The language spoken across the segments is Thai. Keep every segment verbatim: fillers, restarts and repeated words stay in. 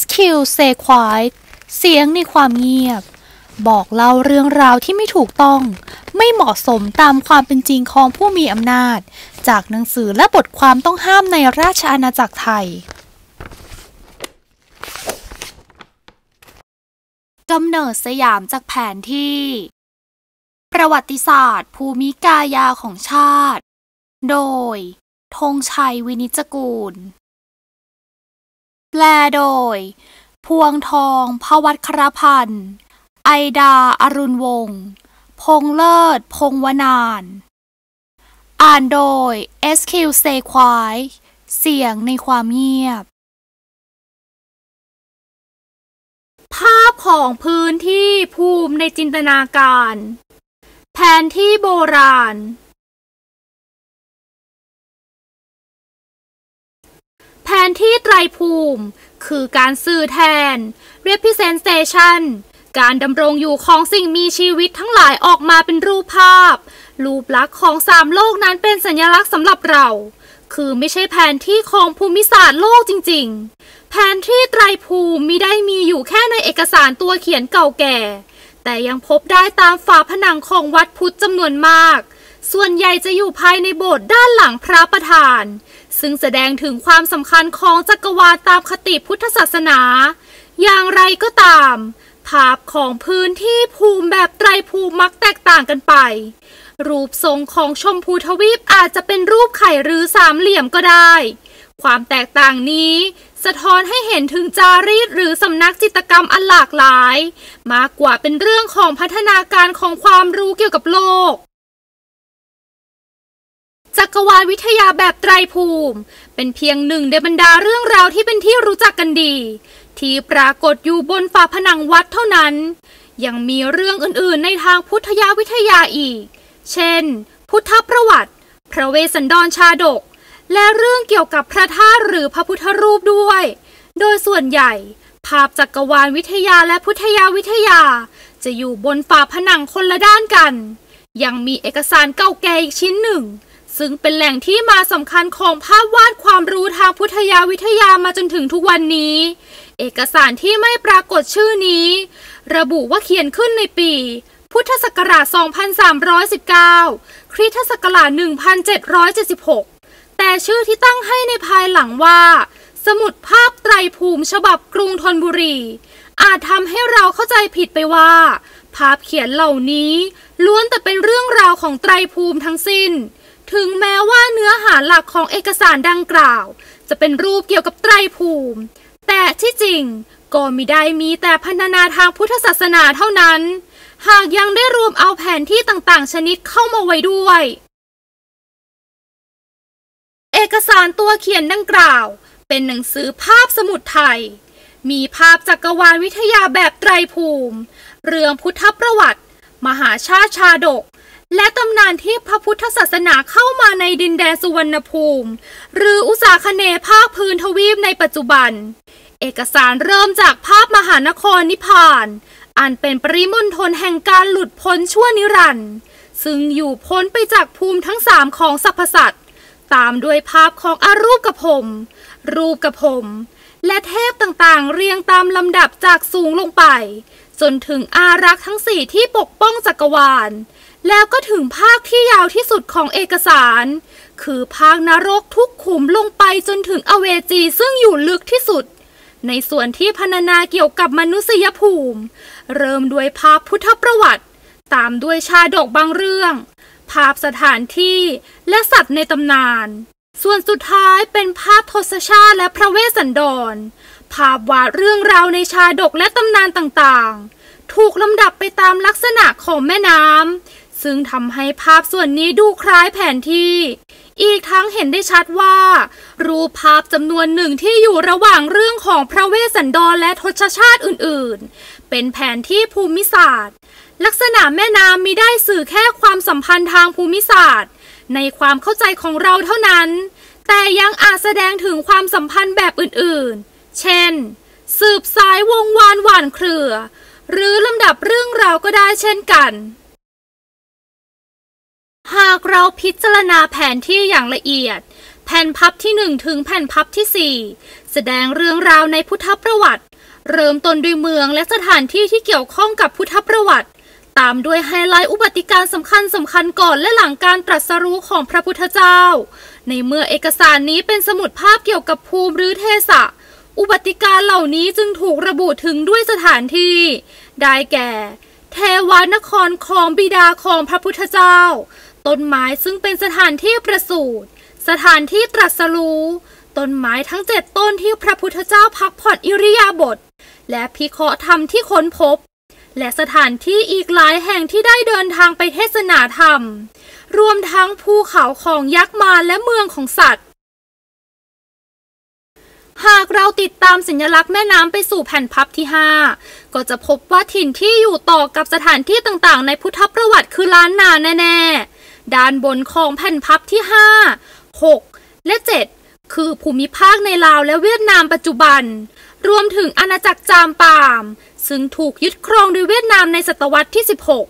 เอส คิว stay quiet เสียงในความเงียบบอกเล่าเรื่องราวที่ไม่ถูกต้องไม่เหมาะสมตามความเป็นจริงของผู้มีอำนาจจากหนังสือและบทความต้องห้ามในราชอาณาจักรไทยกำเนิดสยามจากแผนที่ประวัติศาสตร์ภูมิกายาของชาติโดยธงชัยวินิจกูลแปลโดยพวงทองภวัชครพันธ์ไอดาอรุณวงศ์พงษ์เลิศพงษ์วนานอ่านโดย เอส คิว stay quiet เสียงในความเงียบภาพของพื้นที่ภูมิในจินตนาการแผนที่โบราณแผนที่ไตรภูมิคือการสื่อแทน representation การดำรงอยู่ของสิ่งมีชีวิตทั้งหลายออกมาเป็นรูปภาพรูปลักษณ์ของสามโลกนั้นเป็นสัญลักษณ์สำหรับเราคือไม่ใช่แผนที่ของภูมิศาสตร์โลกจริงๆแผนที่ไตรภูมิมิได้มีอยู่แค่ในเอกสารตัวเขียนเก่าแก่แต่ยังพบได้ตามฝาผนังของวัดพุทธจำนวนมากส่วนใหญ่จะอยู่ภายในโบสถ์ด้านหลังพระประธานซึ่งแสดงถึงความสำคัญของจักรวาลตามคติพุทธศาสนาอย่างไรก็ตามภาพของพื้นที่ภูมิแบบไตรภูมิมักแตกต่างกันไปรูปทรงของชมพูทวีปอาจจะเป็นรูปไข่หรือสามเหลี่ยมก็ได้ความแตกต่างนี้สะท้อนให้เห็นถึงจารีตหรือสำนักจิตรกรรมอันหลากหลายมากกว่าเป็นเรื่องของพัฒนาการของความรู้เกี่ยวกับโลกจักรวาลวิทยาแบบไตรภูมิเป็นเพียงหนึ่งในบรรดาเรื่องราวที่เป็นที่รู้จักกันดีที่ปรากฏอยู่บนฝาผนังวัดเท่านั้นยังมีเรื่องอื่นๆในทางพุทธยาวิทยาอีกเช่นพุทธประวัติพระเวสสันดรชาดกและเรื่องเกี่ยวกับพระธาตุหรือพระพุทธรูปด้วยโดยส่วนใหญ่ภาพจักรวาลวิทยาและพุทธยาวิทยาจะอยู่บนฝาผนังคนละด้านกันยังมีเอกสารเก่าแก่อีกชิ้นหนึ่งซึ่งเป็นแหล่งที่มาสำคัญของภาพวาดความรู้ทางพุทธยาวิทยามาจนถึงทุกวันนี้เอกสารที่ไม่ปรากฏชื่อนี้ระบุว่าเขียนขึ้นในปีพุทธศักราช สองพันสามร้อยสิบเก้า คริสตศักราช หนึ่งพันเจ็ดร้อยเจ็ดสิบหก แต่ชื่อที่ตั้งให้ในภายหลังว่าสมุดภาพไตรภูมิฉบับกรุงธนบุรีอาจทำให้เราเข้าใจผิดไปว่าภาพเขียนเหล่านี้ล้วนแต่เป็นเรื่องราวของไตรภูมิทั้งสิ้นถึงแม้ว่าเนื้อหาหลักของเอกสารดังกล่าวจะเป็นรูปเกี่ยวกับไตรภูมิแต่ที่จริงก็มิได้มีแต่พรรณนาทางพุทธศาสนาเท่านั้นหากยังได้รวมเอาแผนที่ต่างๆชนิดเข้ามาไว้ด้วยเอกสารตัวเขียนดังกล่าวเป็นหนังสือภาพสมุดไทยมีภาพจักรวาลวิทยาแบบไตรภูมิเรื่องพุทธประวัติมหาชาติชาดกและตำนานที่พระพุทธศาสนาเข้ามาในดินแดนสุวรรณภูมิหรืออุษาคเนย์ภาคพื้นทวีปในปัจจุบันเอกสารเริ่มจากภาพมหานครนิพพานอันเป็นปริมณฑลแห่งการหลุดพ้นชั่วนิรันดร์ซึ่งอยู่พ้นไปจากภูมิทั้งสามของสรรพสัตว์ตามด้วยภาพของอรูปกภพรูปกภพและเทพต่างๆเรียงตามลำดับจากสูงลงไปจนถึงอารักษ์ทั้งสี่ที่ปกป้องจักรวาลแล้วก็ถึงภาคที่ยาวที่สุดของเอกสารคือภาคนรกทุกขุมลงไปจนถึงอเวจีซึ่งอยู่ลึกที่สุดในส่วนที่พรรณนาเกี่ยวกับมนุษยภูมิเริ่มด้วยภาพพุทธประวัติตามด้วยชาดกบางเรื่องภาพสถานที่และสัตว์ในตำนานส่วนสุดท้ายเป็นภาพทศชาติและพระเวสสันดรภาพวาดเรื่องราวในชาดกและตำนานต่างๆถูกลำดับไปตามลักษณะของแม่น้ำซึ่งทำให้ภาพส่วนนี้ดูคล้ายแผนที่อีกทั้งเห็นได้ชัดว่ารูปภาพจำนวนหนึ่งที่อยู่ระหว่างเรื่องของพระเวสสันดรและทศชาติอื่นๆเป็นแผนที่ภูมิศาสตร์ลักษณะแม่น้ำมิได้สื่อแค่ความสัมพันธ์ทางภูมิศาสตร์ในความเข้าใจของเราเท่านั้นแต่ยังอาจแสดงถึงความสัมพันธ์แบบอื่นๆเช่นสืบสายวงวานหว่านเครือหรือลำดับเรื่องราวก็ได้เช่นกันหากเราพิจารณาแผนที่อย่างละเอียดแผ่นพับที่หนึ่งถึงแผ่นพับที่สี่แสดงเรื่องราวในพุทธประวัติ เริ่มต้นด้วยเมืองและสถานที่ที่เกี่ยวข้องกับพุทธประวัติตามด้วยไฮไลท์อุบัติการสำคัญสำคัญก่อนและหลังการตรัสรู้ของพระพุทธเจ้าในเมื่อเอกสารนี้เป็นสมุดภาพเกี่ยวกับภูมิหรือเทศะอุบัติการเหล่านี้จึงถูกระบุถึงด้วยสถานที่ได้แก่เทวานครของบิดาของพระพุทธเจ้าต้นไม้ซึ่งเป็นสถานที่ประสูติสถานที่ตรัสรู้ต้นไม้ทั้งเจ็ดต้นที่พระพุทธเจ้าพักผ่อนอิริยาบถและพิเคราะห์ธรรมที่ค้นพบและสถานที่อีกหลายแห่งที่ได้เดินทางไปเทศนาธรรมรวมทั้งภูเขาของยักษ์มารและเมืองของสัตว์หากเราติดตามสัญลักษณ์แม่น้ำไปสู่แผ่นพับที่ห้าก็จะพบว่าถิ่นที่อยู่ต่อกับสถานที่ต่างๆในพุทธประวัติคือล้านนาแน่ๆด้านบนของแผ่นพับที่ห้า หก และเจ็ดคือภูมิภาคในลาวและเวียดนามปัจจุบันรวมถึงอาณาจักรจามปามซึ่งถูกยึดครองโดยเวียดนามในศตวรรษที่สิบหก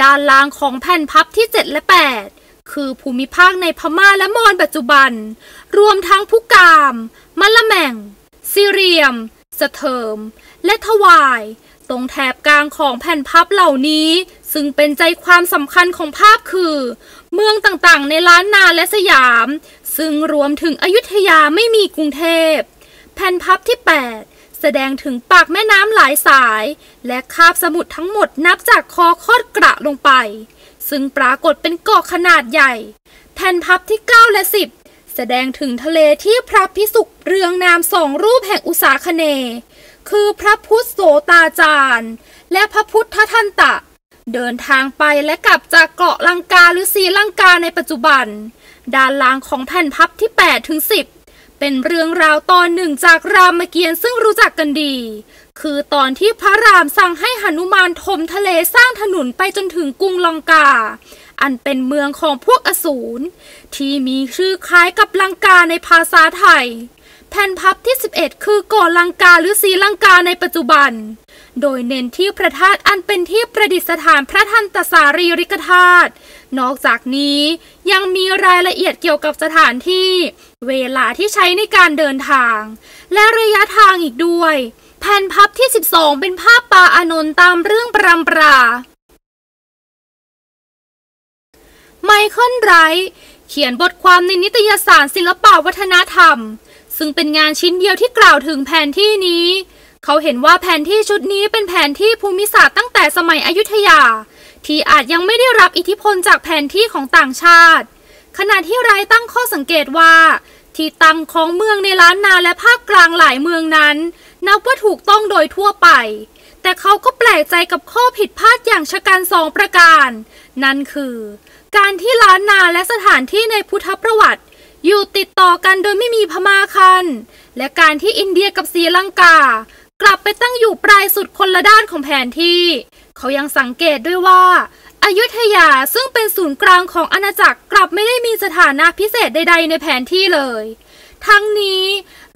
ด้านล่างของแผ่นพับที่เจ็ดและแปดคือภูมิภาคในพม่าและมอญปัจจุบันรวมทั้งพุกามมะละแหม่งซีเรียมสะเทิมและทวายตรงแถบกลางของแผ่นพับเหล่านี้ซึ่งเป็นใจความสำคัญของภาพคือเมืองต่างๆในล้านนาและสยามซึ่งรวมถึงอยุธยาไม่มีกรุงเทพแผ่นพับที่แปดแสดงถึงปากแม่น้ำหลายสายและคาบสมุทรทั้งหมดนับจากคอคอดกระลงไปซึ่งปรากฏเป็นเกาะขนาดใหญ่แผ่นพับที่เก้าและสิบแสดงถึงทะเลที่พระภิกษุเรืองนามสองรูปแห่งอุษาคเนย์คือพระพุทธโสตาจารย์และพระพุทธทันตะเดินทางไปและกลับจากเกาะลังกาหรือศรีลังกาในปัจจุบันด้านล่างของแผ่นพับที่แปดถึงสิบเป็นเรื่องราวตอนหนึ่งจากรามเกียรติ์ซึ่งรู้จักกันดีคือตอนที่พระรามสั่งให้หนุมานถมทะเลสร้างถนนไปจนถึงกรุงลังกาอันเป็นเมืองของพวกอสูรที่มีชื่อคล้ายกับลังกาในภาษาไทยแผ่นพับที่สิบเอ็ดคือเกาะลังกาหรือศรีลังกาในปัจจุบันโดยเน้นที่พระธาตุอันเป็นที่ประดิษฐานพระทันตสารีริกธาตุนอกจากนี้ยังมีรายละเอียดเกี่ยวกับสถานที่เวลาที่ใช้ในการเดินทางและระยะทางอีกด้วยแผ่นพับที่สิบสองเป็นภาพปาอานนท์ตามเรื่องปรำปราไมเคิลไรท์เขียนบทความในนิตยสารศิลปวัฒนธรรมซึ่งเป็นงานชิ้นเดียวที่กล่าวถึงแผนที่นี้เขาเห็นว่าแผนที่ชุดนี้เป็นแผนที่ภูมิศาสตร์ตั้งแต่สมัยอยุธยาที่อาจยังไม่ได้รับอิทธิพลจากแผนที่ของต่างชาติขณะที่ไรตั้งข้อสังเกตว่าที่ตั้งของเมืองในล้านนาและภาคกลางหลายเมืองนั้นนับว่าถูกต้องโดยทั่วไปแต่เขาก็แปลกใจกับข้อผิดพลาดอย่างชะกันสองประการนั่นคือการที่ล้านนาและสถานที่ในพุทธประวัติอยู่ติดต่อกันโดยไม่มีพม่าคันและการที่อินเดียกับศรีลังกากลับไปตั้งอยู่ปลายสุดคนละด้านของแผนที่เขายังสังเกตด้วยว่าอยุธยาซึ่งเป็นศูนย์กลางของอาณาจักรกลับไม่ได้มีสถานะพิเศษใดๆในแผนที่เลยทั้งนี้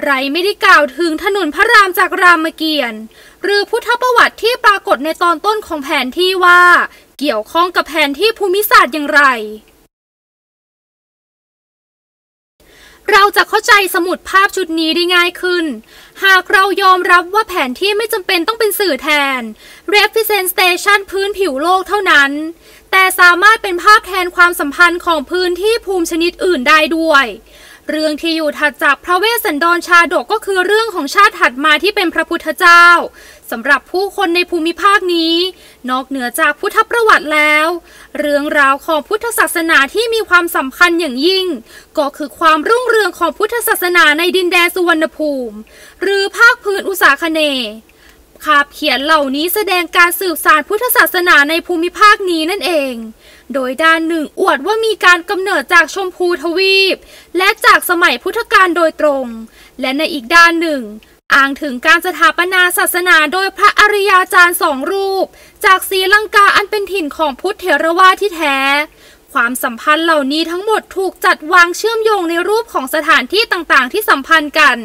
ไรไม่ได้กล่าวถึงถนนพระรามจากรามเกียรติ์หรือพุทธประวัติที่ปรากฏในตอนต้นของแผนที่ว่าเกี่ยวข้องกับแผนที่ภูมิศาสตร์อย่างไรเราจะเข้าใจสมุดภาพชุดนี้ได้ง่ายขึ้นหากเรายอมรับว่าแผนที่ไม่จำเป็นต้องเป็นสื่อแทน representation พื้นผิวโลกเท่านั้นแต่สามารถเป็นภาพแทนความสัมพันธ์ของพื้นที่ภูมิชนิดอื่นได้ด้วยเรื่องที่อยู่ถัดจากพระเวสสันดรชาดกก็คือเรื่องของชาติถัดมาที่เป็นพระพุทธเจ้าสำหรับผู้คนในภูมิภาคนี้นอกเหนือจากพุทธประวัติแล้วเรื่องราวของพุทธศาสนาที่มีความสำคัญอย่างยิ่งก็คือความรุ่งเรืองของพุทธศาสนาในดินแดนสุวรรณภูมิหรือภาคพื้นอุษาคเนย์ภาพเขียนเหล่านี้แสดงการสืบสานพุทธศาสนาในภูมิภาคนี้นั่นเองโดยด้านหนึ่งอวดว่ามีการกำเนิดจากชมพูทวีปและจากสมัยพุทธกาลโดยตรงและในอีกด้านหนึ่งอ้างถึงการสถาปนาศาสนาโดยพระอริยาจารย์สองรูปจากศรีลังกาอันเป็นถิ่นของพุทธเถรวาทที่แท้ความสัมพันธ์เหล่านี้ทั้งหมดถูกจัดวางเชื่อมโยงในรูปของสถานที่ต่างๆที่สัมพันธ์กัน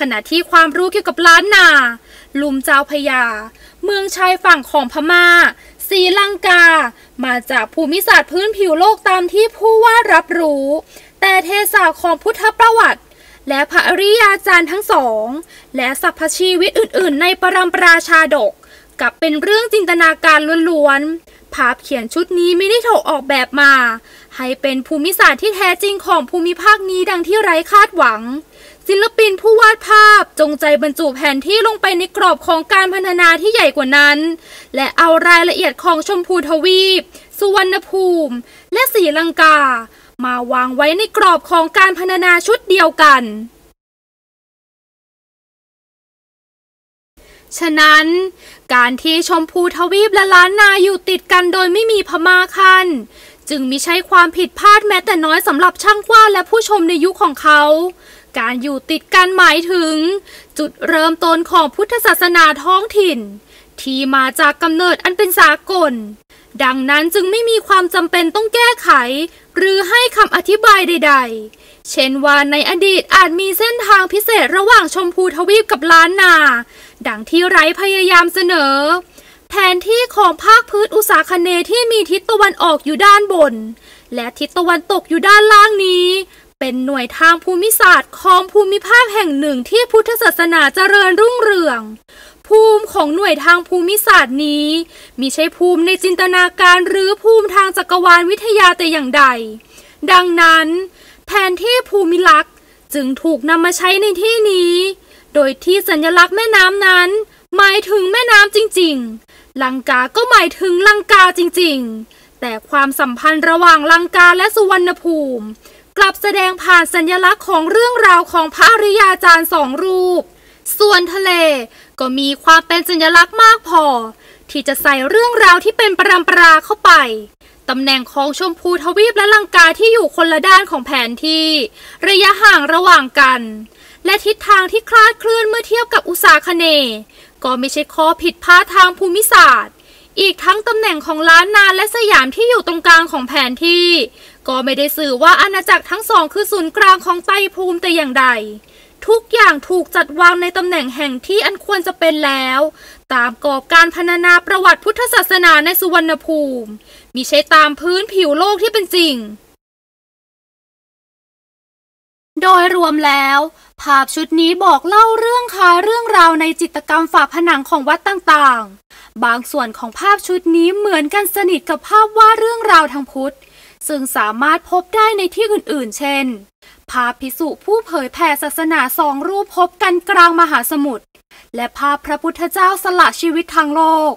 ขณะที่ความรู้เกี่ยวกับล้านนาลุ่มเจ้าพระยาเมืองชายฝั่งของพม่าศรีลังกามาจากภูมิศาสตร์พื้นผิวโลกตามที่ผู้ว่ารับรู้แต่เทศะของพุทธประวัติ และพระอริยาจารย์ทั้งสองและสรรพชีวิตอื่นๆในปรัมปราชาดกกลับเป็นเรื่องจินตนาการล้วนๆภาพเขียนชุดนี้ไม่ได้ถูกออกแบบมาให้เป็นภูมิศาสตร์ที่แท้จริงของภูมิภาคนี้ดังที่ไร้คาดหวังศิลปินผู้วาดภาพจงใจบรรจุแผนที่ลงไปในกรอบของการพรรณนาที่ใหญ่กว่านั้นและเอารายละเอียดของชมพูทวีปสุวรรณภูมิและศรีลังกามาวางไว้ในกรอบของการพรรณนาชุดเดียวกันฉะนั้นการที่ชมพูทวีปและล้านนาอยู่ติดกันโดยไม่มีพม่าคันจึงมิใช่ความผิดพลาดแม้แต่น้อยสำหรับช่างวาดและผู้ชมในยุคของเขาการอยู่ติดกันหมายถึงจุดเริ่มต้นของพุทธศาสนาท้องถิ่นที่มาจากกำเนิดอันเป็นสากลดังนั้นจึงไม่มีความจำเป็นต้องแก้ไขหรือให้คำอธิบายใดๆเช่นว่าในอดีตอาจมีเส้นทางพิเศษระหว่างชมพูทวีปกับล้านนาดังที่ไร้พยายามเสนอแผนที่ของภาคพื้นอุษาคเนย์ที่มีทิศตะวันออกอยู่ด้านบนและทิศตะวันตกอยู่ด้านล่างนี้เป็นหน่วยทางภูมิศาสตร์ของภูมิภาคแห่งหนึ่งที่พุทธศาสนาเจริญรุ่งเรืองภูมิของหน่วยทางภูมิศาสตร์นี้มิใช่ภูมิในจินตนาการหรือภูมิทางจักรวาลวิทยาแต่อย่างใดดังนั้นแผนที่ภูมิลักษณ์จึงถูกนำมาใช้ในที่นี้โดยที่สัญลักษณ์แม่น้ำนั้นหมายถึงแม่น้ำจริงๆลังกาก็หมายถึงลังกาจริงๆแต่ความสัมพันธ์ระหว่างลังกาและสุวรรณภูมิกลับแสดงผ่านสัญลักษณ์ของเรื่องราวของพระอริยาจารย์สองรูปส่วนทะเลก็มีความเป็นสัญลักษณ์มากพอที่จะใส่เรื่องราวที่เป็นปรัมปราเข้าไปตำแหน่งของชมพูทวีปและลังกาที่อยู่คนละด้านของแผนที่ระยะห่างระหว่างกันและทิศทางที่คลาดเคลื่อนเมื่อเทียบกับอุษาคเนย์ก็ไม่ใช่ข้อผิดพลาดทางภูมิศาสตร์อีกทั้งตำแหน่งของล้านนาและสยามที่อยู่ตรงกลางของแผนที่ก็ไม่ได้สื่อว่าอาณาจักรทั้งสองคือศูนย์กลางของไตรภูมิแต่อย่างใดทุกอย่างถูกจัดวางในตำแหน่งแห่งที่อันควรจะเป็นแล้วตามกรอบการพรรณนาประวัติพุทธศาสนาในสุวรรณภูมิมิใช่ตามพื้นผิวโลกที่เป็นจริงโดยรวมแล้วภาพชุดนี้บอกเล่าเรื่องคล้ายเรื่องราวในจิตรกรรมฝาผนังของวัดต่างๆบางส่วนของภาพชุดนี้เหมือนกันสนิทกับภาพวาดเรื่องราวทางพุทธซึ่งสามารถพบได้ในที่อื่นๆเช่นภาพภิกษุผู้เผยแผ่ศาสนาสองรูปพบกันกลางมหาสมุทรและภาพพระพุทธเจ้าสละชีวิตทางโลก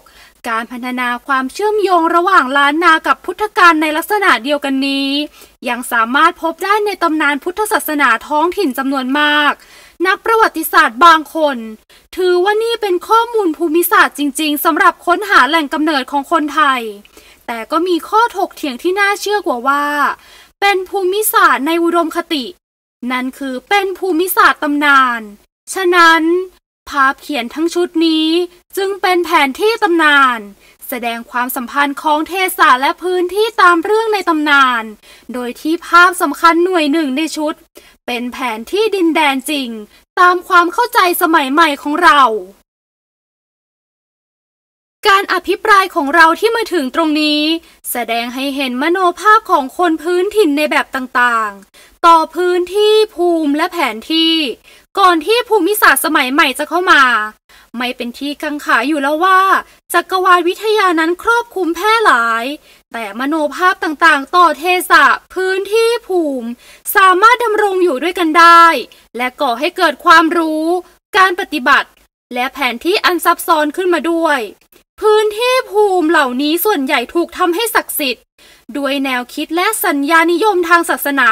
การพรรณนาความเชื่อมโยงระหว่างล้านนากับพุทธการในลักษณะเดียวกันนี้ยังสามารถพบได้ในตำนานพุทธศาสนาท้องถิ่นจำนวนมากนักประวัติศาสตร์บางคนถือว่านี่เป็นข้อมูลภูมิศาสตร์จริงๆสำหรับค้นหาแหล่งกำเนิดของคนไทยแต่ก็มีข้อถกเถียงที่น่าเชื่อกว่าว่าเป็นภูมิศาสตร์ในอุดมคตินั่นคือเป็นภูมิศาสตร์ตำนานฉะนั้นภาพเขียนทั้งชุดนี้จึงเป็นแผนที่ตำนานแสดงความสัมพันธ์ของเทศะและพื้นที่ตามเรื่องในตำนานโดยที่ภาพสำคัญหน่วยหนึ่งในชุดเป็นแผนที่ดินแดนจริงตามความเข้าใจสมัยใหม่ของเราการอภิปรายของเราที่มาถึงตรงนี้แสดงให้เห็นมโนภาพของคนพื้นถิ่นในแบบต่างๆต่อพื้นที่ภูมิและแผนที่ก่อนที่ภูมิศาสตร์สมัยใหม่จะเข้ามาไม่เป็นที่กังขาอยู่แล้วว่าจักรวาลวิทยานั้นครอบคลุมแพร่หลายแต่มโนภาพต่างๆต่อเทศะพื้นที่ภูมิสามารถดำรงอยู่ด้วยกันได้และก่อให้เกิดความรู้การปฏิบัติและแผนที่อันซับซ้อนขึ้นมาด้วยพื้นที่ภูมิเหล่านี้ส่วนใหญ่ถูกทำให้ศักดิ์สิทธิ์ด้วยแนวคิดและสัญญานิยมทางศาสนา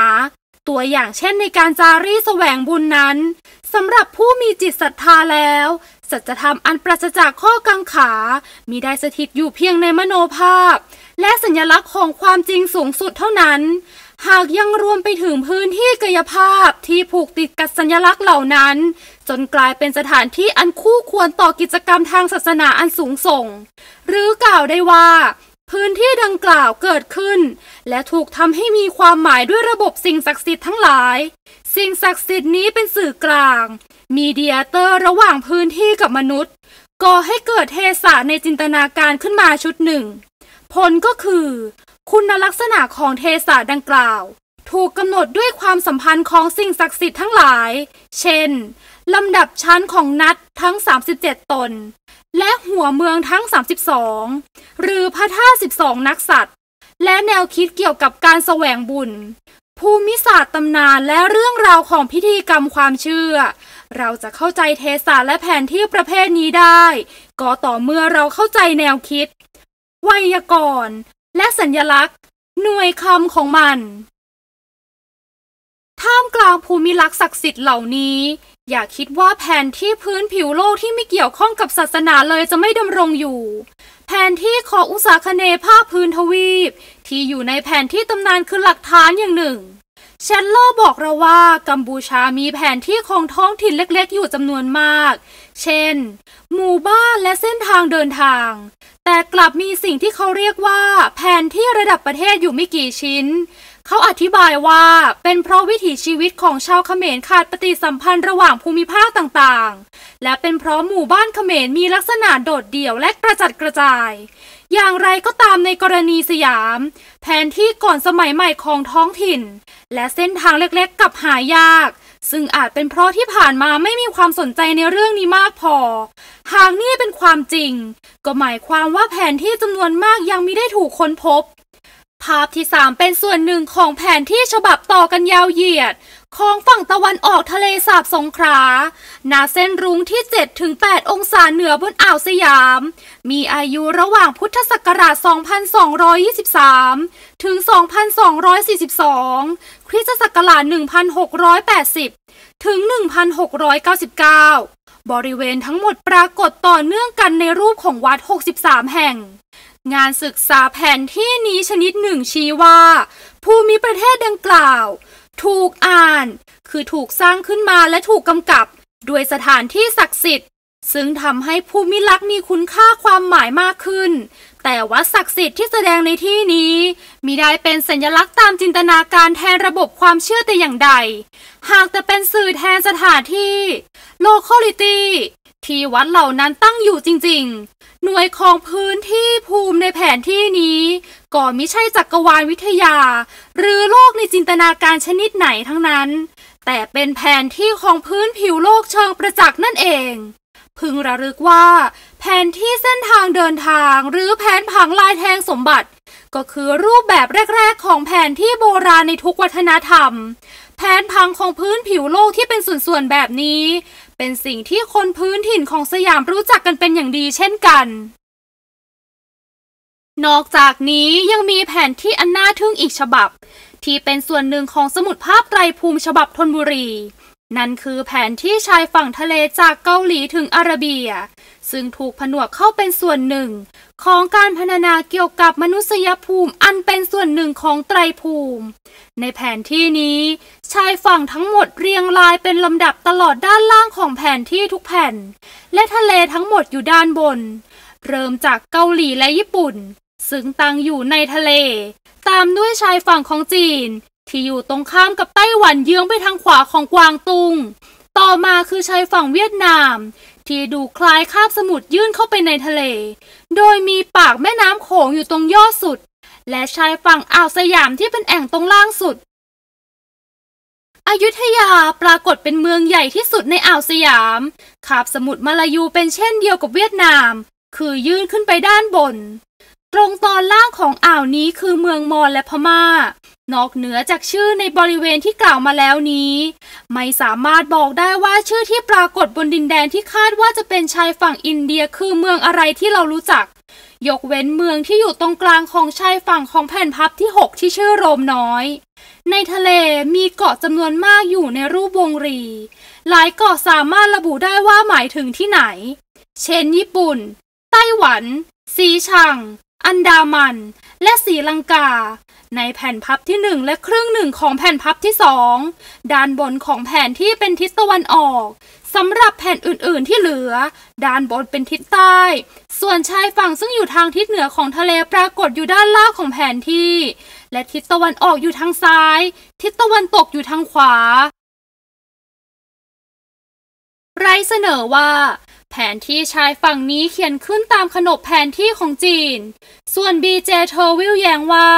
ตัวอย่างเช่นในการจารีแสวงบุญนั้นสำหรับผู้มีจิตศรัทธาแล้วสัจธรรมอันปราศจากข้อกังขามิได้สถิตอยู่เพียงในมโนภาพและสัญลักษณ์ของความจริงสูงสุดเท่านั้นหากยังรวมไปถึงพื้นที่กายภาพที่ผูกติดกับสัญลักษณ์เหล่านั้นจนกลายเป็นสถานที่อันคู่ควรต่อกิจกรรมทางศาสนาอันสูงส่งหรือกล่าวได้ว่าพื้นที่ดังกล่าวเกิดขึ้นและถูกทำให้มีความหมายด้วยระบบสิ่งศักดิ์สิทธิ์ทั้งหลายสิ่งศักดิ์สิทธิ์นี้เป็นสื่อกลางมีเดียเตอร์ระหว่างพื้นที่กับมนุษย์ก่อให้เกิดเทศะในจินตนาการขึ้นมาชุดหนึ่งผลก็คือคุณลักษณะของเทศะดังกล่าว ถูกกำหนดด้วยความสัมพันธ์ของสิ่งศักดิ์สิทธิ์ทั้งหลายเช่นลำดับชั้นของนัดทั้งสามสิบเจ็ดตนและหัวเมืองทั้งสามสิบสองหรือพระธาตุสิบสองนักษัตริย์และแนวคิดเกี่ยวกับการแสวงบุญภูมิศาสตร์ตำนานและเรื่องราวของพิธีกรรมความเชื่อเราจะเข้าใจเทศะและแผนที่ประเภทนี้ได้ก็ต่อเมื่อเราเข้าใจแนวคิดไวยากรณ์และสัญลักษณ์หน่วยคำของมันท่ามกลางภูมิลักษณ์ศักดิ์สิทธิ์เหล่านี้อย่าคิดว่าแผนที่พื้นผิวโลกที่ไม่เกี่ยวข้องกับศาสนาเลยจะไม่ดำรงอยู่แผนที่ของอุษาคเนย์ภาคพื้นทวีปที่อยู่ในแผนที่ตำนานคือหลักฐานอย่างหนึ่งเชนโลบอกเราว่ากัมพูชามีแผนที่ของท้องถิ่นเล็กๆอยู่จำนวนมากเช่นหมู่บ้านและเส้นทางเดินทางแต่กลับมีสิ่งที่เขาเรียกว่าแผนที่ระดับประเทศอยู่ไม่กี่ชิ้นเขาอธิบายว่าเป็นเพราะวิถีชีวิตของชาวเขมรขาดปฏิสัมพันธ์ระหว่างภูมิภาคต่างๆและเป็นเพราะหมู่บ้านเขมรมีลักษณะโดดเดี่ยวและกระจัดกระจายอย่างไรก็ตามในกรณีสยามแผนที่ก่อนสมัยใหม่ของท้องถิ่นและเส้นทางเล็กๆกับหายากซึ่งอาจเป็นเพราะที่ผ่านมาไม่มีความสนใจในเรื่องนี้มากพอหากนี่เป็นความจริงก็หมายความว่าแผนที่จำนวนมากยังมิได้ถูกค้นพบภาพที่สามเป็นส่วนหนึ่งของแผนที่ฉบับต่อกันยาวเหยียดของฝั่งตะวันออกทะเลสาบสงขลาณเส้นรุ้งที่ เจ็ดถึงแปด องศาเหนือบนอ่าวสยามมีอายุระหว่างพุทธศักราช สองพันสองร้อยยี่สิบสาม ถึง สองพันสองร้อยสี่สิบสอง คริสตศักราช หนึ่งพันหกร้อยแปดสิบ ถึง หนึ่งพันหกร้อยเก้าสิบเก้า บริเวณทั้งหมดปรากฏต่อเนื่องกันในรูปของวัดหกสิบสามแห่งงานศึกษาแผนที่นี้ชนิดหนึ่งชี้ว่าภูมิประเทศดังกล่าวถูกอ่านคือถูกสร้างขึ้นมาและถูกกำกับด้วยสถานที่ศักดิ์สิทธิ์ซึ่งทำให้ภูมิลักษณ์มีคุณค่าความหมายมากขึ้นแต่ว่าศักดิ์สิทธิ์ที่แสดงในที่นี้มิได้เป็นสัญลักษณ์ตามจินตนาการแทนระบบความเชื่อแต่อย่างใดหากแต่เป็นสื่อแทนสถานที่ locality ที่วัดเหล่านั้นตั้งอยู่จริงๆหน่วยของพื้นที่ภูมิในแผนที่นี้ก็มิใช่จักรวาลวิทยาหรือโลกในจินตนาการชนิดไหนทั้งนั้นแต่เป็นแผนที่ของพื้นผิวโลกเชิงประจักษ์นั่นเองพึงระลึกว่าแผนที่เส้นทางเดินทางหรือแผนผังลายแทงสมบัติก็คือรูปแบบแรกๆของแผนที่โบราณในทุกวัฒนธรรมแผนผังของพื้นผิวโลกที่เป็นส่วนๆแบบนี้เป็นสิ่งที่คนพื้นถิ่นของสยามรู้จักกันเป็นอย่างดีเช่นกันนอกจากนี้ยังมีแผนที่อันน่าทึ่งอีกฉบับที่เป็นส่วนหนึ่งของสมุดภาพไตรภูมิฉบับธนบุรีนั่นคือแผนที่ชายฝั่งทะเลจากเกาหลีถึงอาระเบียซึ่งถูกผนวกเข้าเป็นส่วนหนึ่งของการพรรณนาเกี่ยวกับมนุษยภูมิอันเป็นส่วนหนึ่งของไตรภูมิในแผนที่นี้ชายฝั่งทั้งหมดเรียงรายเป็นลำดับตลอดด้านล่างของแผนที่ทุกแผ่นและทะเลทั้งหมดอยู่ด้านบนเริ่มจากเกาหลีและญี่ปุ่นซึ่งตั้งอยู่ในทะเลตามด้วยชายฝั่งของจีนที่อยู่ตรงข้ามกับไต้หวันเยื้องไปทางขวาของกวางตุงต่อมาคือชายฝั่งเวียดนามที่ดูคล้ายคาบสมุทรยื่นเข้าไปในทะเลโดยมีปากแม่น้ำโขงอยู่ตรงยอดสุดและชายฝั่งอ่าวสยามที่เป็นแอ่งตรงล่างสุดอยุธยาปรากฏเป็นเมืองใหญ่ที่สุดในอ่าวสยามคาบสมุทรมาลายูเป็นเช่นเดียวกับเวียดนามคือยื่นขึ้นไปด้านบนตรงตอนล่างของอ่าวนี้คือเมืองมอญและพม่านอกเหนือจากชื่อในบริเวณที่กล่าวมาแล้วนี้ไม่สามารถบอกได้ว่าชื่อที่ปรากฏบนดินแดนที่คาดว่าจะเป็นชายฝั่งอินเดียคือเมืองอะไรที่เรารู้จักยกเว้นเมืองที่อยู่ตรงกลางของชายฝั่งของแผ่นพับที่หกที่ชื่อโรมน้อยในทะเลมีเกาะจำนวนมากอยู่ในรูปวงรีหลายเกาะสามารถระบุได้ว่าหมายถึงที่ไหนเช่นญี่ปุ่นไต้หวันสีชังอันดามันและศรีลังกาในแผ่นพับที่หนึ่งและครึ่งหนึ่งของแผ่นพับที่สองด้านบนของแผ่นที่เป็นทิศตะวันออกสำหรับแผ่นอื่นๆที่เหลือด้านบนเป็นทิศใต้ส่วนชายฝั่งซึ่งอยู่ทางทิศเหนือของทะเลปรากฏอยู่ด้านล่างของแผนที่และทิศตะวันออกอยู่ทางซ้ายทิศตะวันตกอยู่ทางขวาไรเสนอว่าแผ แผนที่ชายฝั่งนี้เขียนขึ้นตามขนบแผนที่ของจีนส่วน บี เจ เทอร์วิลแย้งว่า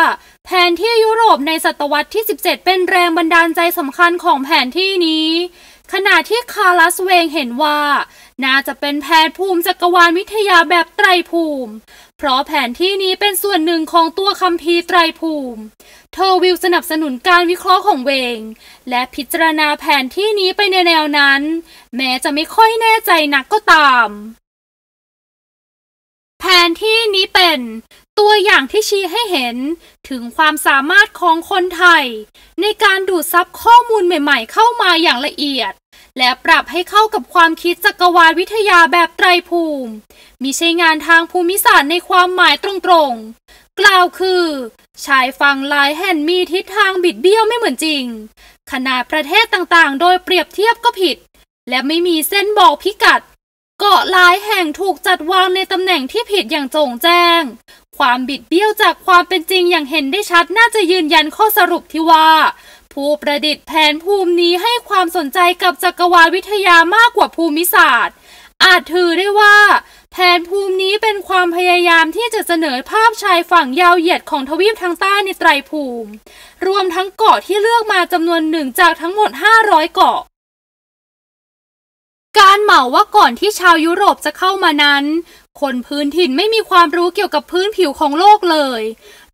แผนที่ยุโรปในศตวรรษที่สิบเจ็ดเป็นแรงบันดาลใจสำคัญของแผนที่นี้ขณะที่คาร์ลสเวงเห็นว่าน่าจะเป็นแผนภูมิจักรวาลวิทยาแบบไตรภูมิเพราะแผนที่นี้เป็นส่วนหนึ่งของตัวคัมภีร์ไตรภูมิเทอร์วิลสนับสนุนการวิเคราะห์ของเวงและพิจารณาแผนที่นี้ไปในแนวนั้นแม้จะไม่ค่อยแน่ใจนักก็ตามแผนที่นี้เป็นตัวอย่างที่ชี้ให้เห็นถึงความสามารถของคนไทยในการดูดซับข้อมูลใหม่ๆเข้ามาอย่างละเอียดและปรับให้เข้ากับความคิดจักรวาลวิทยาแบบไตรภูมิมิใช่งานทางภูมิศาสตร์ในความหมายตรงๆกล่าวคือชายฝั่งหลายแห่งมีทิศทางบิดเบี้ยวไม่เหมือนจริงขนาดประเทศต่างๆโดยเปรียบเทียบก็ผิดและไม่มีเส้นบอกพิกัดเกาะหลายแห่งถูกจัดวางในตำแหน่งที่ผิดอย่างโจ่งแจ้งความบิดเบี้ยวจากความเป็นจริงอย่างเห็นได้ชัดน่าจะยืนยันข้อสรุปที่ว่าผู้ประดิษฐ์แผนภูมินี้ให้ความสนใจกับจักรวาลวิทยามากกว่าภูมิศาสตร์อาจถือได้ว่าแผนภูมินี้เป็นความพยายามที่จะเสนอภาพชายฝั่งยาวเหยียดของทวีปทางใต้ในไตรภูมิรวมทั้งเกาะที่เลือกมาจำนวนหนึ่งจากทั้งหมดห้าร้อยเกาะการเหมาว่าก่อนที่ชาวยุโรปจะเข้ามานั้นคนพื้นถิ่นไม่มีความรู้เกี่ยวกับพื้นผิวของโลกเลย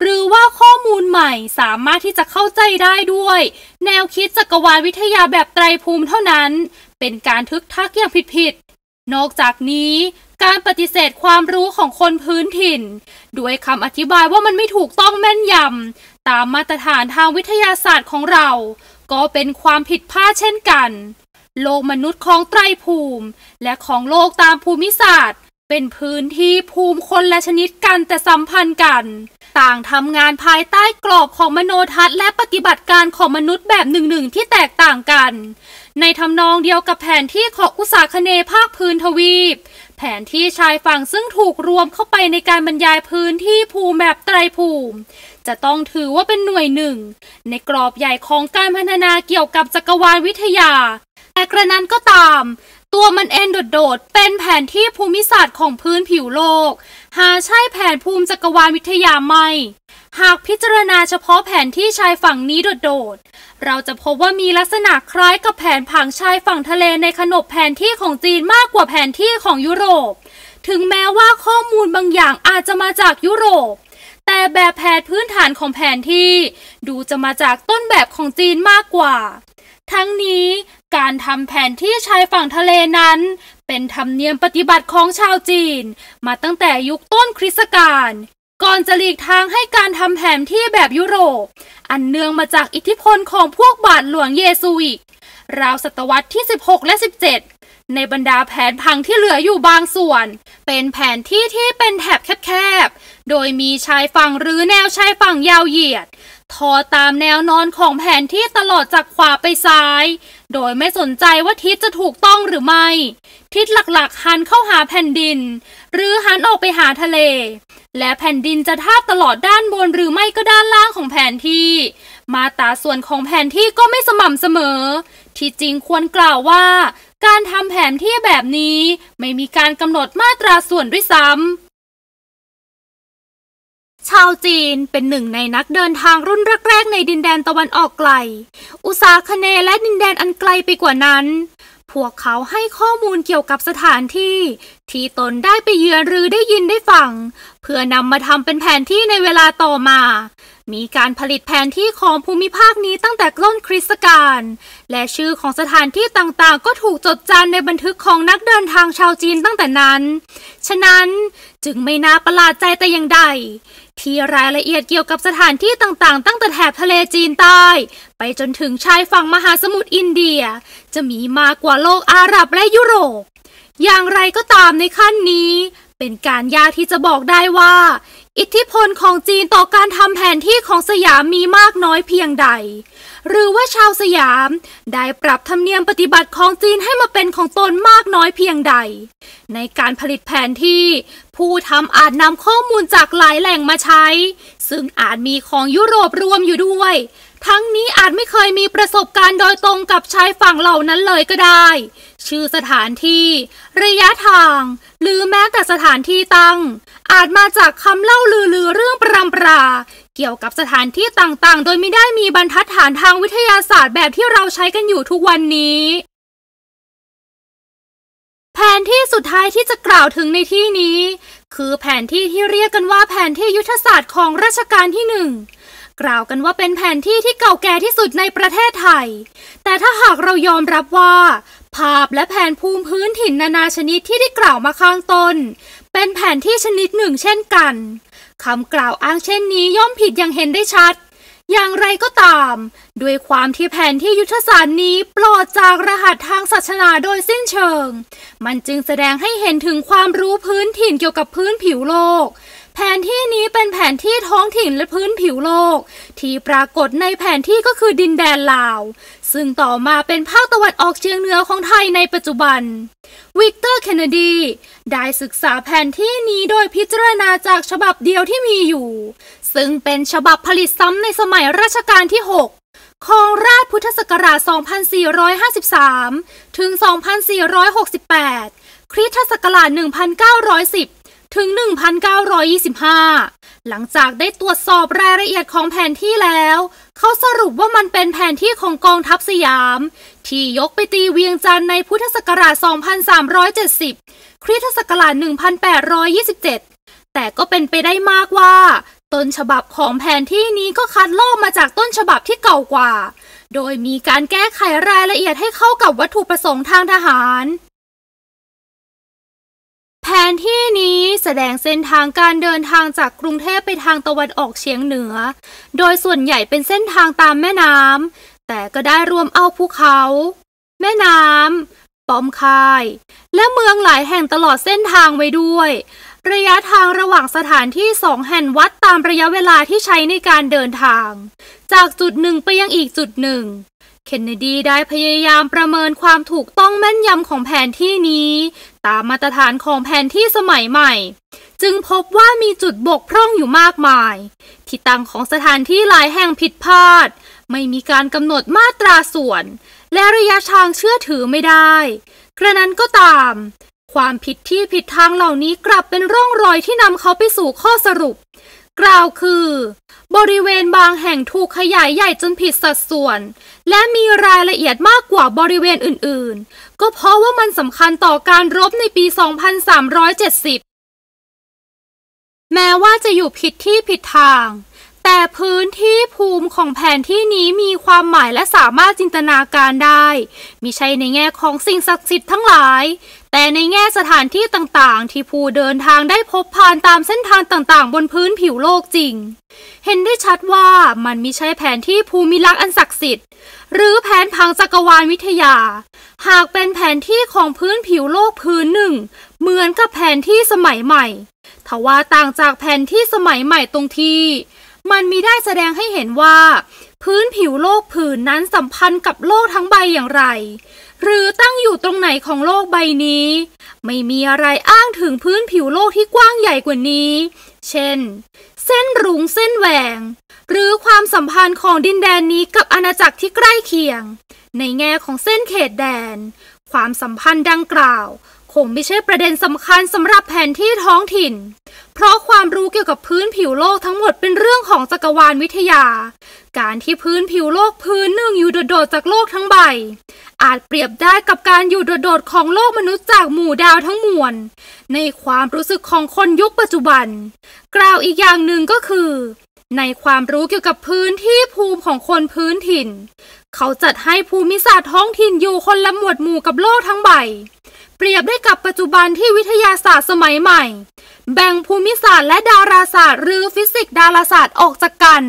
หรือว่าข้อมูลใหม่สามารถที่จะเข้าใจได้ด้วยแนวคิดจักรวาลวิทยาแบบไตรภูมิเท่านั้นเป็นการทึกทักอย่างผิดๆนอกจากนี้การปฏิเสธความรู้ของคนพื้นถิ่นด้วยคำอธิบายว่ามันไม่ถูกต้องแม่นยำตามมาตรฐานทางวิทยาศาสตร์ของเราก็เป็นความผิดพลาดเช่นกันโลกมนุษย์ของไตรภูมิและของโลกตามภูมิศาสตร์เป็นพื้นที่ภูมิคนและชนิดกันแต่สัมพันธ์กันต่างทำงานภายใต้กรอบของมโนทัศน์และปฏิบัติการของมนุษย์แบบหนึ่งๆที่แตกต่างกันในทำนองเดียวกับแผนที่ของอุษาคเนย์ภาคพื้นทวีปแผนที่ชายฝั่งซึ่งถูกรวมเข้าไปในการบรรยายพื้นที่ภูมิแบบไตรภูมิจะต้องถือว่าเป็นหน่วยหนึ่งในกรอบใหญ่ของการพัฒนาเกี่ยวกับจักรวาลวิทยาแต่กระนั้นก็ตามตัวมันเองโดดๆเป็นแผนที่ภูมิศาสตร์ของพื้นผิวโลกหาใช่แผนภูมิจักรวาลวิทยาไม่หากพิจารณาเฉพาะแผนที่ชายฝั่งนี้โดดๆเราจะพบว่ามีลักษณะคล้ายกับแผนผังชายฝั่งทะเลในขนบแผนที่ของจีนมากกว่าแผนที่ของยุโรปถึงแม้ว่าข้อมูลบางอย่างอาจจะมาจากยุโรปแต่แบบแผนพื้นฐานของแผนที่ดูจะมาจากต้นแบบของจีนมากกว่าทั้งนี้การทำแผนที่ชายฝั่งทะเลนั้นเป็นธรรมเนียมปฏิบัติของชาวจีนมาตั้งแต่ยุคต้นคริสตกาลก่อนจะหลีกทางให้การทำแผนที่แบบยุโรปอันเนื่องมาจากอิทธิพลของพวกบาทหลวงเยซูอิตราวศตวรรษที่สิบหกและสิบเจ็ดในบรรดาแผนพังที่เหลืออยู่บางส่วนเป็นแผนที่ที่เป็นแถบแคบๆโดยมีชายฝั่งหรือแนวชายฝั่งยาวเหยียดทอตามแนวนอนของแผนที่ตลอดจากขวาไปซ้ายโดยไม่สนใจว่าทิศจะถูกต้องหรือไม่ทิศหลักๆหันเข้าหาแผ่นดินหรือหันออกไปหาทะเลและแผ่นดินจะทาบตลอดด้านบนหรือไม่ก็ด้านล่างของแผนที่มาตราส่วนของแผนที่ก็ไม่สม่ำเสมอที่จริงควรกล่าวว่าการทำแผนที่แบบนี้ไม่มีการกำหนดมาตราส่วนด้วยซ้ำชาวจีนเป็นหนึ่งในนักเดินทางรุ่นแรกๆในดินแดนตะวันออกไกลอุษาคเนย์และดินแดนอันไกลไปกว่านั้นพวกเขาให้ข้อมูลเกี่ยวกับสถานที่ที่ตนได้ไปเยือนหรือได้ยินได้ฟังเพื่อนำมาทำเป็นแผนที่ในเวลาต่อมามีการผลิตแผนที่ของภูมิภาคนี้ตั้งแต่ต้นคริสตกาลและชื่อของสถานที่ต่างๆก็ถูกจดจารึกในบันทึกของนักเดินทางชาวจีนตั้งแต่นั้นฉะนั้นจึงไม่น่าประหลาดใจแต่อย่างใดที่รายละเอียดเกี่ยวกับสถานที่ต่างๆตั้งแต่แถบทะเลจีนใต้ไปจนถึงชายฝั่งมหาสมุทรอินเดียจะมีมากกว่าโลกอาหรับและยุโรปอย่างไรก็ตามในขั้นนี้เป็นการยากที่จะบอกได้ว่าอิทธิพลของจีนต่อการทำแผนที่ของสยามมีมากน้อยเพียงใดหรือว่าชาวสยามได้ปรับธรรมเนียมปฏิบัติของจีนให้มาเป็นของตนมากน้อยเพียงใดในการผลิตแผนที่ผู้ทำอาจนำข้อมูลจากหลายแหล่งมาใช้ซึ่งอาจมีของยุโรปรวมอยู่ด้วย ทั้งนี้อาจไม่เคยมีประสบการณ์โดยตรงกับชายฝั่งเหล่านั้นเลยก็ได้ชื่อสถานที่ระยะทางหรือแม้แต่สถานที่ตั้งอาจมาจากคำเล่าลือๆเรื่องปรำปราเกี่ยวกับสถานที่ต่างๆโดยไม่ได้มีบรรทัดฐานทางวิทยาศาสตร์แบบที่เราใช้กันอยู่ทุกวันนี้แผนที่สุดท้ายที่จะกล่าวถึงในที่นี้คือแผนที่ที่เรียกกันว่าแผนที่ยุทธศาสตร์ของรัชกาลที่หนึ่งกล่าวกันว่าเป็นแผนที่ที่เก่าแก่ที่สุดในประเทศไทยแต่ถ้าหากเรายอมรับว่าภาพและแผนภูมิพื้นถิ่นนานาชนิดที่ได้กล่าวมาข้างต้นเป็นแผนที่ชนิดหนึ่งเช่นกันคำกล่าวอ้างเช่นนี้ย่อมผิดอย่างเห็นได้ชัดอย่างไรก็ตามด้วยความที่แผนที่ยุทธศาสตร์นี้ปลอดจากรหัสทางศาสนาโดยสิ้นเชิงมันจึงแสดงให้เห็นถึงความรู้พื้นถิ่นเกี่ยวกับพื้นผิวโลกแผนที่นี้เป็นแผนที่ท้องถิ่นและพื้นผิวโลกที่ปรากฏในแผนที่ก็คือดินแดนลาวซึ่งต่อมาเป็นภาคตะวันออกเฉียงเหนือของไทยในปัจจุบันวิกเตอร์ เคนเนดีได้ศึกษาแผนที่นี้โดยพิจารณาจากฉบับเดียวที่มีอยู่ซึ่งเป็นฉบับผลิตซ้ำในสมัยรัชกาลที่หกของราชพุทธศักราช สองพันสี่ร้อยห้าสิบสาม ถึง สองพันสี่ร้อยหกสิบแปด คริสตศักราช หนึ่งพันเก้าร้อยสิบถึง หนึ่งพันเก้าร้อยยี่สิบห้า หลังจากได้ตรวจสอบรายละเอียดของแผนที่แล้วเขาสรุปว่ามันเป็นแผนที่ของกองทัพสยามที่ยกไปตีเวียงจันทร์ในพุทธศักราช สองพันสามร้อยเจ็ดสิบ คริสตศักราช หนึ่งพันแปดร้อยยี่สิบเจ็ด แต่ก็เป็นไปได้มากว่าต้นฉบับของแผนที่นี้ก็คัดลอกมาจากต้นฉบับที่เก่ากว่าโดยมีการแก้ไขรายละเอียดให้เข้ากับวัตถุประสงค์ทางทหารแผนที่นี้แสดงเส้นทางการเดินทางจากกรุงเทพไปทางตะวันออกเฉียงเหนือโดยส่วนใหญ่เป็นเส้นทางตามแม่น้ำแต่ก็ได้รวมเอาภูเขาแม่น้ำป้อมค่ายและเมืองหลายแห่งตลอดเส้นทางไว้ด้วยระยะทางระหว่างสถานที่สองแห่งวัดตามระยะเวลาที่ใช้ในการเดินทางจากจุดหนึ่งไปยังอีกจุดหนึ่งเคนเนดีได้พยายามประเมินความถูกต้องแม่นยำของแผนที่นี้ตามมาตรฐานของแผนที่สมัยใหม่จึงพบว่ามีจุดบกพร่องอยู่มากมายที่ตั้งของสถานที่หลายแห่งผิดพลาดไม่มีการกำหนดมาตราส่วนและระยะทางเชื่อถือไม่ได้กระนั้นก็ตามความผิดที่ผิดทางเหล่านี้กลับเป็นร่องรอยที่นำเขาไปสู่ข้อสรุปกล่าวคือบริเวณบางแห่งถูกขยายใหญ่จนผิดสัดส่วนและมีรายละเอียดมากกว่าบริเวณอื่นๆก็เพราะว่ามันสำคัญต่อการรบในปี สองพันสามร้อยเจ็ดสิบ แม้ว่าจะอยู่ผิดที่ผิดทางแต่พื้นที่ภูมิของแผนที่นี้มีความหมายและสามารถจินตนาการได้มิใช่ในแง่ของสิ่งศักดิ์สิทธิ์ทั้งหลายแต่ในแง่สถานที่ต่างๆที่ผู้เดินทางได้พบผ่านตามเส้นทางต่างๆบนพื้นผิวโลกจริงเห็นได้ชัดว่ามันมิใช่แผนที่ภูมิลักษณ์อันศักดิ์สิทธิ์หรือแผนพังจักรวาลวิทยาหากเป็นแผนที่ของพื้นผิวโลกพื้นหนึ่งเหมือนกับแผนที่สมัยใหม่ทว่าต่างจากแผนที่สมัยใหม่ตรงที่มันมิได้แสดงให้เห็นว่าพื้นผิวโลกผืนนั้นสัมพันธ์กับโลกทั้งใบอย่างไรหรือตั้งอยู่ตรงไหนของโลกใบนี้ไม่มีอะไรอ้างถึงพื้นผิวโลกที่กว้างใหญ่กว่านี้เช่นเส้นรุ้งเส้นแหวงหรือความสัมพันธ์ของดินแดนนี้กับอาณาจักรที่ใกล้เคียงในแง่ของเส้นเขตแดนความสัมพันธ์ดังกล่าวคงไม่ใช่ประเด็นสำคัญสำหรับแผนที่ท้องถิ่นเพราะความรู้เกี่ยวกับพื้นผิวโลกทั้งหมดเป็นเรื่องของจักรวาลวิทยาการที่พื้นผิวโลกพื้นหนึ่งอยู่โดดๆจากโลกทั้งใบอาจเปรียบได้กับการอยู่โดดๆของโลกมนุษย์จากหมู่ดาวทั้งมวลในความรู้สึกของคนยุคปัจจุบันกล่าวอีกอย่างหนึ่งก็คือในความรู้เกี่ยวกับพื้นที่ภูมิของคนพื้นถิ่นเขาจัดให้ภูมิศาสตร์ท้องถิ่นอยู่คนละหมวดหมู่กับโลกทั้งใบเปรียบได้กับปัจจุบันที่วิทยาศาสตร์สมัยใหม่แบ่งภูมิศาสตร์และดาราศาสตร์หรือฟิสิกส์ดาราศาสตร์ออกจากกัน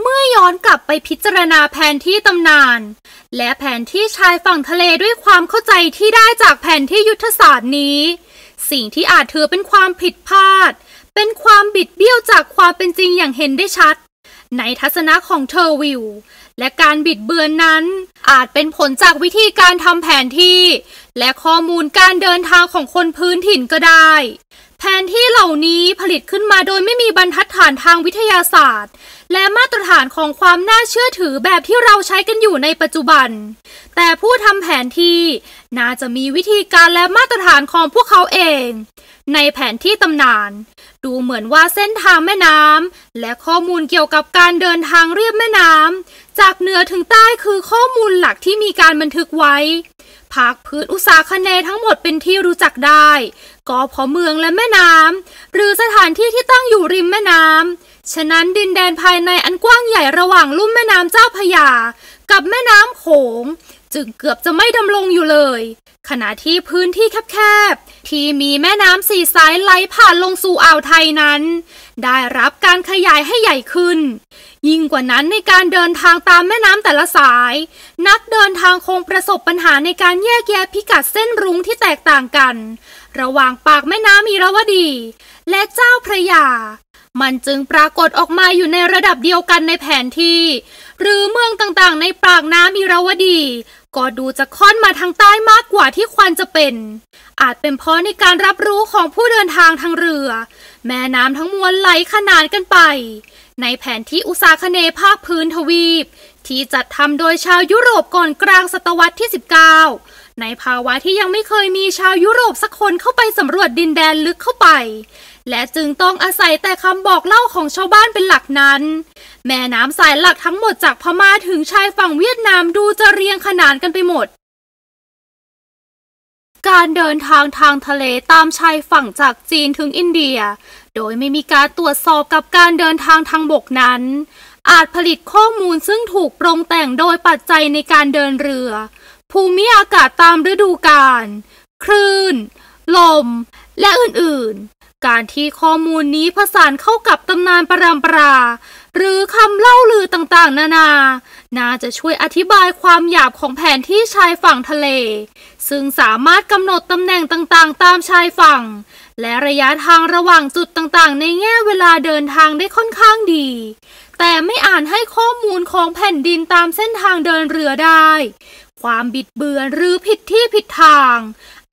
เมื่อย้อนกลับไปพิจารณาแผนที่ตำนานและแผนที่ชายฝั่งทะเลด้วยความเข้าใจที่ได้จากแผนที่ยุทธศาสตร์นี้สิ่งที่อาจถือเป็นความผิดพลาดเป็นความบิดเบี้ยวจากความเป็นจริงอย่างเห็นได้ชัดในทัศนะของเทอร์วิลและการบิดเบือนนั้นอาจเป็นผลจากวิธีการทำแผนที่และข้อมูลการเดินทางของคนพื้นถิ่นก็ได้ แผนที่เหล่านี้ผลิตขึ้นมาโดยไม่มีบรรทัดฐานทางวิทยาศาสตร์และมาตรฐานของความน่าเชื่อถือแบบที่เราใช้กันอยู่ในปัจจุบันแต่ผู้ทำแผนที่น่าจะมีวิธีการและมาตรฐานของพวกเขาเองในแผนที่ตำนานดูเหมือนว่าเส้นทางแม่น้ำและข้อมูลเกี่ยวกับการเดินทางเรียบแม่น้ำจากเหนือถึงใต้คือข้อมูลหลักที่มีการบันทึกไว้ภาคพื้นอุษาคเนย์ทั้งหมดเป็นที่รู้จักได้ก็เพราะเมืองและแม่น้ำหรือสถานที่ที่ตั้งอยู่ริมแม่น้ำฉะนั้นดินแดนภายในอันกว้างใหญ่ระหว่างลุ่มแม่น้ำเจ้าพระยากับแม่น้ำโขงจึงเกือบจะไม่ดำรงอยู่เลยขณะที่พื้นที่แคบๆที่มีแม่น้ำสี่สายไหลผ่านลงสู่อ่าวไทยนั้นได้รับการขยายให้ใหญ่ขึ้นยิ่งกว่านั้นในการเดินทางตามแม่น้ำแต่ละสายนักเดินทางคงประสบปัญหาในการแยกแยะพิกัดเส้นรุ้งที่แตกต่างกันระหว่างปากแม่น้ำมีระวดีและเจ้าพระยามันจึงปรากฏออกมาอยู่ในระดับเดียวกันในแผนที่หรือเมืองต่างๆในปากน้ำมีระวดีก็ดูจะค่อนมาทางใต้มากกว่าที่ควรจะเป็นอาจเป็นเพราะในการรับรู้ของผู้เดินทางทางเรือแม่น้ำทั้งมวลไหลขนานกันไปในแผนที่อุษาคเนย์ภาคพื้นทวีปที่จัดทำโดยชาวยุโรปก่อนกลางศตวรรษที่สิบเก้าในภาวะที่ยังไม่เคยมีชาวยุโรปสักคนเข้าไปสำรวจดินแดนลึกเข้าไปและจึงต้องอาศัยแต่คำบอกเล่าของชาวบ้านเป็นหลักนั้นแม่น้ำสายหลักทั้งหมดจากพม่าถึงชายฝั่งเวียดนามดูจะเรียงขนานกันไปหมดการเดินทางทางทะเลตามชายฝั่งจากจีนถึงอินเดียโดยไม่มีการตรวจสอบกับการเดินทางทางบกนั้นอาจผลิตข้อมูลซึ่งถูกปรุงแต่งโดยปัจจัยในการเดินเรือภูมิอากาศตามฤดูกาลคลื่นลมและอื่นๆการที่ข้อมูลนี้ผสานเข้ากับตำนานปรัมปราหรือคำเล่าลือต่างๆนานาน่าจะช่วยอธิบายความหยาบของแผนที่ชายฝั่งทะเลซึ่งสามารถกำหนดตำแหน่งต่างๆตามชายฝั่งและระยะทางระหว่างจุดต่างๆในแง่เวลาเดินทางได้ค่อนข้างดีแต่ไม่อาจให้ข้อมูลของแผ่นดินตามเส้นทางเดินเรือได้ความบิดเบือนหรือผิดที่ผิดทาง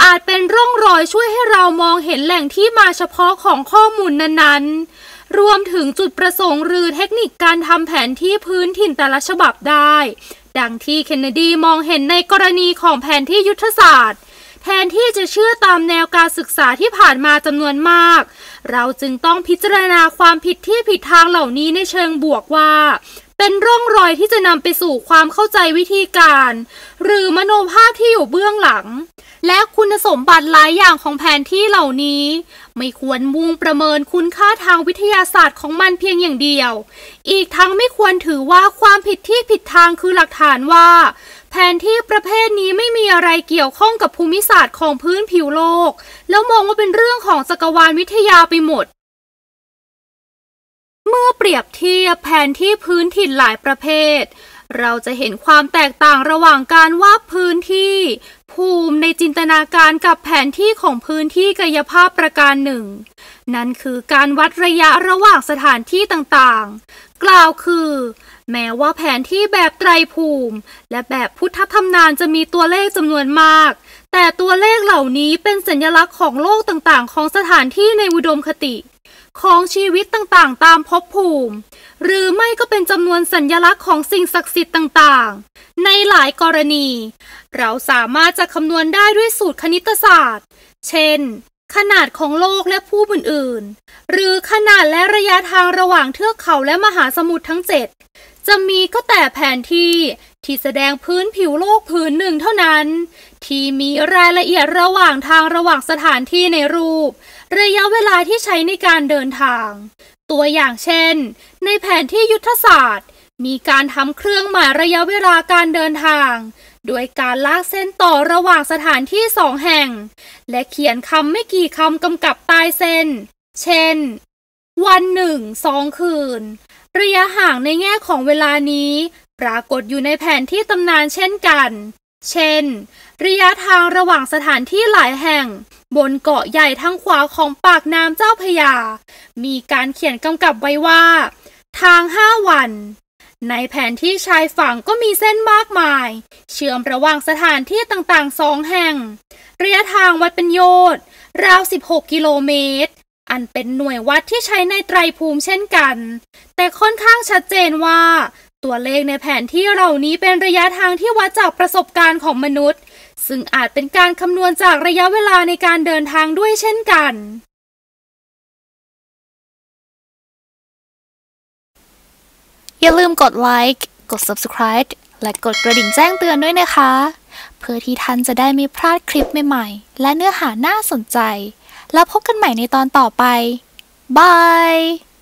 อาจเป็นร่องรอยช่วยให้เรามองเห็นแหล่งที่มาเฉพาะของข้อมูลนั้นๆรวมถึงจุดประสงค์หรือเทคนิคการทำแผนที่พื้นถิ่นแต่ละฉบับได้ดังที่เคนเนดีมองเห็นในกรณีของแผนที่ยุทธศาสตร์แทนที่จะเชื่อตามแนวการศึกษาที่ผ่านมาจำนวนมากเราจึงต้องพิจารณาความผิดที่ผิดทางเหล่านี้ในเชิงบวกว่าเป็นร่องรอยที่จะนำไปสู่ความเข้าใจวิธีการหรือมโนภาพที่อยู่เบื้องหลังและคุณสมบัติหลายอย่างของแผนที่เหล่านี้ไม่ควรมุ่งประเมินคุณค่าทางวิทยาศาสตร์ของมันเพียงอย่างเดียวอีกทั้งไม่ควรถือว่าความผิดที่ผิดทางคือหลักฐานว่าแผนที่ประเภทนี้ไม่มีอะไรเกี่ยวข้องกับภูมิศาสตร์ของพื้นผิวโลกแล้วมองว่าเป็นเรื่องของจักรวาลวิทยาไปหมดเมื่อเปรียบเทียบแผนที่พื้นถิ่นหลายประเภทเราจะเห็นความแตกต่างระหว่างการวาดพื้นที่ภูมิในจินตนาการกับแผนที่ของพื้นที่กายภาพประการหนึ่งนั่นคือการวัดระยะระหว่างสถานที่ต่างๆกล่าวคือแม้ว่าแผนที่แบบไตรภูมิและแบบพุทธธรรมนานจะมีตัวเลขจำนวนมากแต่ตัวเลขเหล่านี้เป็นสัญลักษณ์ของโลกต่างๆของสถานที่ในอุดมคติของชีวิตต่างๆตามภพภูมิหรือไม่ก็เป็นจำนวนสัญลักษณ์ของสิ่งศักดิ์สิทธิ์ต่างๆในหลายกรณีเราสามารถจะคำนวณได้ด้วยสูตรคณิตศาสตร์เช่นขนาดของโลกและภูมิอื่นๆหรือขนาดและระยะทางระหว่างเทือกเขาและมหาสมุทรทั้งเจ็ดจะมีก็แต่แผนที่ที่แสดงพื้นผิวโลกพื้นหนึ่งเท่านั้นที่มีรายละเอียดระหว่างทางระหว่างสถานที่ในรูประยะเวลาที่ใช้ในการเดินทางตัวอย่างเช่นในแผนที่ยุทธศาสตร์มีการทำเครื่องหมายระยะเวลาการเดินทางโดยการลากเส้นต่อระหว่างสถานที่สองแห่งและเขียนคำไม่กี่คำกำกับใต้เส้นเช่นวันหนึ่งสองคืนระยะห่างในแง่ของเวลานี้ปรากฏอยู่ในแผนที่ตำนานเช่นกันเช่นระยะทางระหว่างสถานที่หลายแห่งบนเกาะใหญ่ทางขวาของปากน้ำเจ้าพระยามีการเขียนกำกับไว้ว่าทางห้าวัน ในแผนที่ชายฝั่งก็มีเส้นมากมายเชื่อมระหว่างสถานที่ต่างๆสองแห่งระยะทางวัดเป็นโยชน์ราวสิบหกกิโลเมตรอันเป็นหน่วยวัดที่ใช้ในไตรภูมิเช่นกันแต่ค่อนข้างชัดเจนว่าตัวเลขในแผนที่เหล่านี้เป็นระยะทางที่วัดจากประสบการณ์ของมนุษย์ซึ่งอาจเป็นการคำนวณจากระยะเวลาในการเดินทางด้วยเช่นกันอย่าลืมกดไลค์กด ซับสไครบ์ และกดกระดิ่งแจ้งเตือนด้วยนะคะเพื่อที่ท่านจะได้ไม่พลาดคลิปใหม่ๆและเนื้อหาน่าสนใจแล้วพบกันใหม่ในตอนต่อไปบาย